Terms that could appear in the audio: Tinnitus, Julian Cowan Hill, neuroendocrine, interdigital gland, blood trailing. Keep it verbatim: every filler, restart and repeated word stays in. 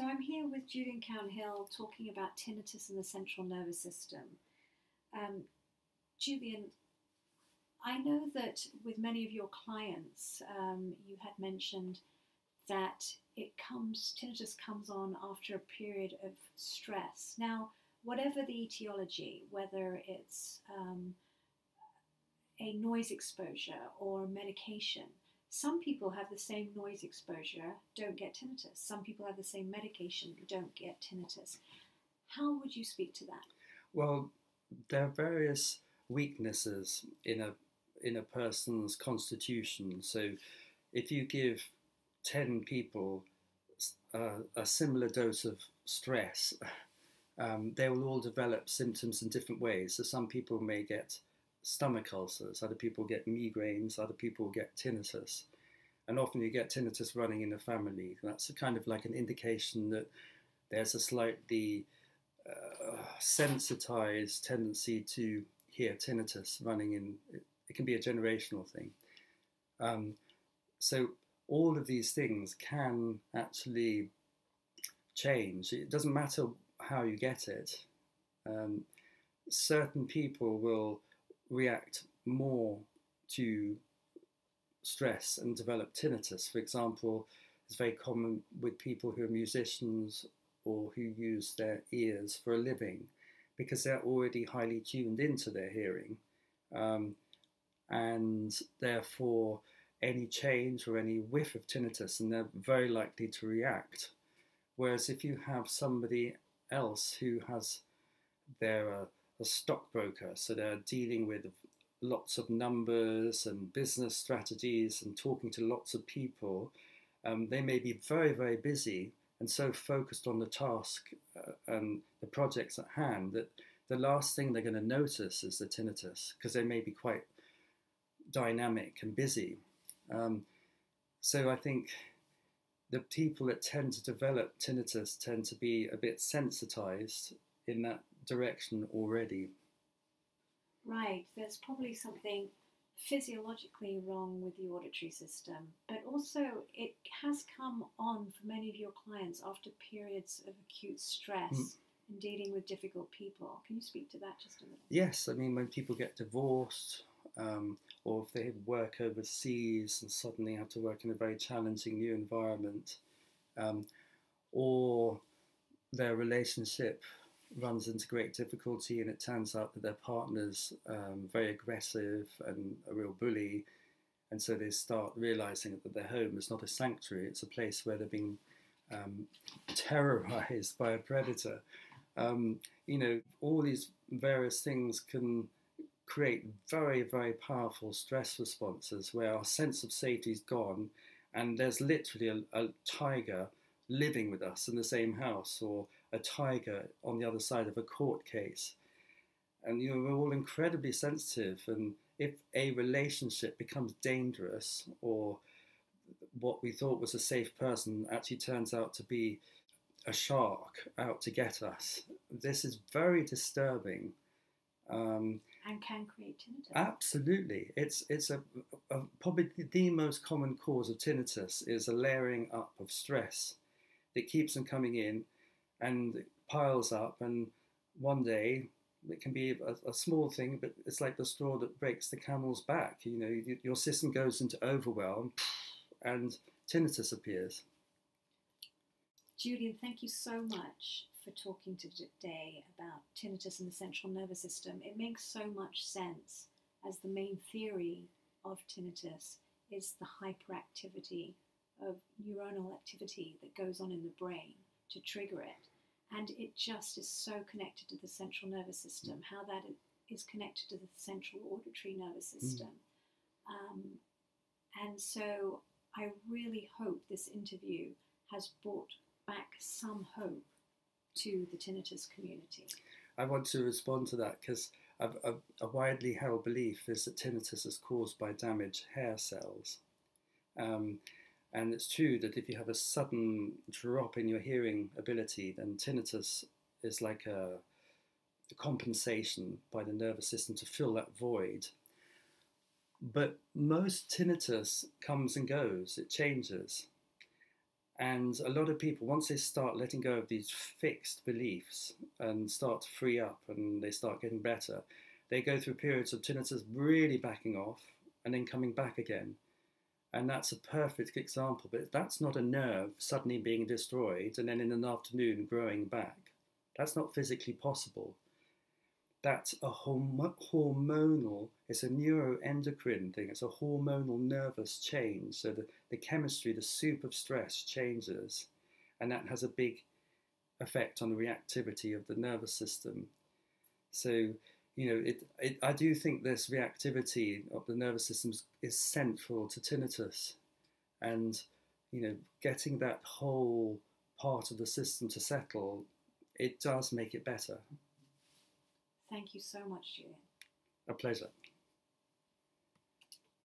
So I'm here with Julian Cowan Hill talking about tinnitus and the central nervous system. Um, Julian, I know that with many of your clients, um, you had mentioned that it comes, tinnitus comes on after a period of stress. Now, whatever the etiology, whether it's um, a noise exposure or medication, some people have the same noise exposure, don't get tinnitus. Some people have the same medication, don't get tinnitus. How would you speak to that? Well, there are various weaknesses in a in a person's constitution. So if you give ten people uh, a similar dose of stress, um, they will all develop symptoms in different ways. So some people may get stomach ulcers, other people get migraines, other people get tinnitus. And often you get tinnitus running in the family. That's a kind of like an indication that there's a slightly uh, sensitized tendency to hear tinnitus running in. It can be a generational thing. Um, so all of these things can actually change. It doesn't matter how you get it. Um, certain people will react more to stress and develop tinnitus. For example, it's very common with people who are musicians or who use their ears for a living, because they're already highly tuned into their hearing. Um, and therefore, any change or any whiff of tinnitus, and they're very likely to react. Whereas if you have somebody else who has their uh, a stockbroker, so they're dealing with lots of numbers and business strategies and talking to lots of people, um, they may be very, very busy and so focused on the task uh, and the projects at hand that the last thing they're going to notice is the tinnitus, because they may be quite dynamic and busy. Um, so I think the people that tend to develop tinnitus tend to be a bit sensitized in that direction already. Right, there's probably something physiologically wrong with the auditory system, but also it has come on for many of your clients after periods of acute stress mm. and dealing with difficult people. Can you speak to that just a little? Yes, I mean, when people get divorced um, or if they work overseas and suddenly have to work in a very challenging new environment, um, or their relationship runs into great difficulty and it turns out that their partner's um, very aggressive and a real bully, and so they start realising that their home is not a sanctuary, it's a place where they're being um, terrorised by a predator. Um, you know, all these various things can create very, very powerful stress responses where our sense of safety is gone and there's literally a, a tiger living with us in the same house, or a tiger on the other side of a court case. And you know, we're all incredibly sensitive, and if a relationship becomes dangerous, or what we thought was a safe person actually turns out to be a shark out to get us, this is very disturbing. Um, and can create tinnitus. Absolutely. It's, it's a, a, probably the most common cause of tinnitus is a layering up of stress that keeps them coming in and it piles up, and one day it can be a, a small thing, but it's like the straw that breaks the camel's back. You know, you, your system goes into overwhelm and tinnitus appears. Julian, thank you so much for talking today about tinnitus and the central nervous system. It makes so much sense, as the main theory of tinnitus is the hyperactivity of neuronal activity that goes on in the brain to trigger it. And it just is so connected to the central nervous system, mm. how that is connected to the central auditory nervous system. Mm. Um, and so I really hope this interview has brought back some hope to the tinnitus community. I want to respond to that, because a, a, a widely held belief is that tinnitus is caused by damaged hair cells. Um, And it's true that if you have a sudden drop in your hearing ability, then tinnitus is like a, a compensation by the nervous system to fill that void. But most tinnitus comes and goes, it changes. And a lot of people, once they start letting go of these fixed beliefs and start to free up and they start getting better, they go through periods of tinnitus really backing off and then coming back again. And that's a perfect example. But that's not a nerve suddenly being destroyed and then in an afternoon growing back. That's not physically possible. That's a horm hormonal, it's a neuroendocrine thing, it's a hormonal nervous change. So the, the chemistry, the soup of stress changes, and that has a big effect on the reactivity of the nervous system. So, you know, it, it, I do think this reactivity of the nervous system is central to tinnitus. And, you know, getting that whole part of the system to settle, it does make it better. Thank you so much, Julian. A pleasure.